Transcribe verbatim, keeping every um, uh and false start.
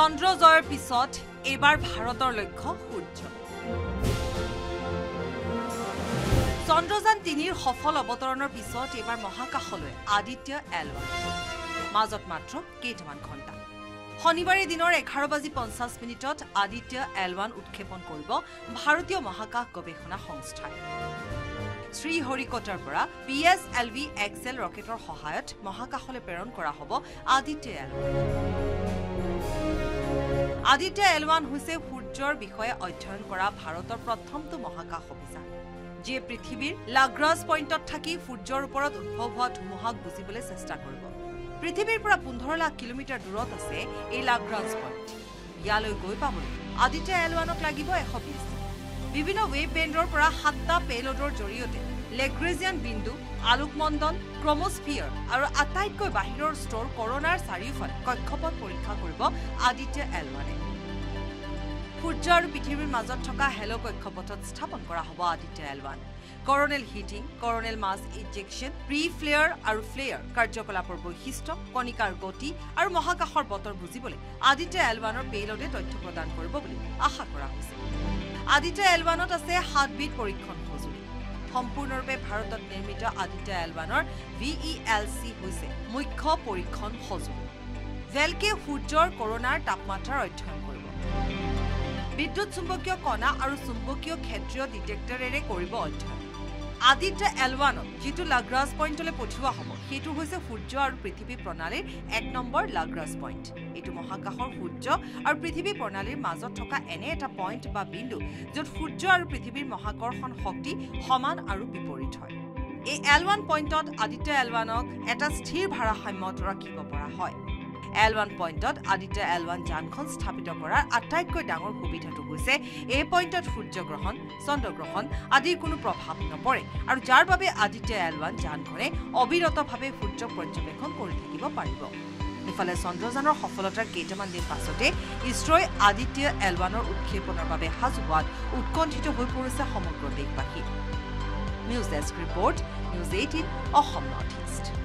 চন্দ্ৰজয়ৰ পিছত এবাৰ ভাৰতৰ লক্ষ্য সূৰ্য চন্দ্ৰযান তিনিৰ সফল অৱতৰণৰ পিছত এবাৰ মহাকাশলৈ আদিত্য এল ওৱান মাজত মাত্ৰ কেইটামান ঘণ্টা শনিবাৰে দিনৰ এঘাৰ বাজি পঞ্চাছ মিনিটত আদিত্য এল ওৱান উৎক্ষেপণ কৰিব ভাৰতীয় মহাকাশ গৱেষণা সংস্থা শ্ৰীহৰিকোটাৰ পৰা P S L V XL ৰকেটৰ সহায়ত মহাকাশলৈ প্ৰেৰণ কৰা হ'ব Aditya L one Aditya L one হৈছে সূৰ্যৰ বিষয়ে অধ্যয়ন কৰা ভাৰতৰ প্ৰথমটো মহাকাশ অভিযান যি পৃথিৱীৰ লাগ্ৰাছ পইণ্টত থাকি সূৰ্যৰ ওপৰত উদ্ভৱ হোৱা ধুমুহাক বুজিবলৈ চেষ্টা কৰিব পৃথিৱীৰ পৰা পোন্ধৰ লাখ কিলোমিটাৰ দূৰত আছে এই লাগ্ৰাছ পইণ্ট ইয়ালৈ গৈ পাবলৈ আদিত্য-এল ওৱানক লাগিব এশ বিশ বিভিন্ন ৱেভ বেণ্ডৰ পৰা সাতটা পেলোডৰ জৰিয়তে লেগ্ৰেজিয়ান বিন্দু আলোকমণ্ডল ক্ৰমস্ফিয়াৰ আৰু আটাইতকৈ বাহিৰৰ স্তৰ কৰোনাৰ চাৰিওফালে কক্ষপথ পৰীক্ষা কৰিব আদিত্য-এল ওৱানে সূৰ্য আৰু পৃথিৱীৰ মাজত থকা হেলো কক্ষপথত স্থাপন কৰা হ'ব Aditya L one coronal heating coronal mass injection pre flare আৰু ফ্লেয়াৰ কাৰ্যকলাপৰ বৈশিষ্ট্য কণিকাৰ গতি আৰু মহাকাশৰ বতৰ বুজিবলৈ আদিত্য-এল ওৱানৰ পেলোডে তথ্য প্ৰদান কৰিব বুলি আশা কৰা হৈছে আদিত্য-এল ওৱানত আছে সাতবিধ পৰীক্ষণ সম্পূৰ্ণৰূপে ভাৰতত নিৰ্মিত আদিত্য-এল ওৱানৰ ভি ই এল চি হৈছে মুখ্য পৰীক্ষণ সঁজুলি ভেলকে সূৰ্যৰ কৰোনাৰ তাপমাত্ৰা অধ্যয়ন কৰিব বিদ্যুৎ চুম্বকীয় কণা আৰু চুম্বকীয় ক্ষেত্ৰীয় ডিটেক্টৰেৰে কৰিব অধ্যয়ন আদিত্য-এল ওৱান যিটো লাগ্ৰাছ পইণ্টলৈ পঠিওৱা হ'ব সেইটো হৈছে সূৰ্য আৰু পৃথিৱী প্ৰণালীৰ এক নম্বৰ লাগ্ৰাছ পইণ্ট এইটো মহাকাশৰ সূৰ্য আৰু পৃথিৱী প্ৰণালীৰ মাজত থকা এনে এটা পইণ্ট বা বিন্দু য'ত সূৰ্য আৰু পৃথিৱীৰ মহাকৰ্ষণ শক্তি সমান আৰু বিপৰীত হয় এই এল ওৱান পইণ্টত আদিত্য-এল ওৱানক এটা স্থিৰ ভাৰসাম্যত ৰাখিব পৰা হয় এল ওৱান পইণ্টত আদিত্য-এল ওৱান যানখন স্থাপিত কৰাৰ আটাইতকৈ ডাঙৰ সুবিধাটো হৈছে এই পইণ্টত সূৰ্যগ্ৰহণ চন্দ্ৰগ্ৰহণ আদিৰ কোনো প্ৰভাৱ নপৰে আৰু যাৰ বাবে আদিত্য-এল ওৱান যানখনে অবিৰতভাৱে সূৰ্য পৰ্যবেক্ষণ কৰি থাকিব পাৰিব ইফালে চন্দ্ৰযানৰ সফলতাৰ কেইটামান দিন পাছতে ইছৰোই আদিত্য-এল ওৱানৰ উৎক্ষেপণৰ বাবে সাজু হোৱাত উৎকণ্ঠিত হৈ পৰিছে সমগ্ৰ দেশবাসী news desk report news eighteen Assam north east.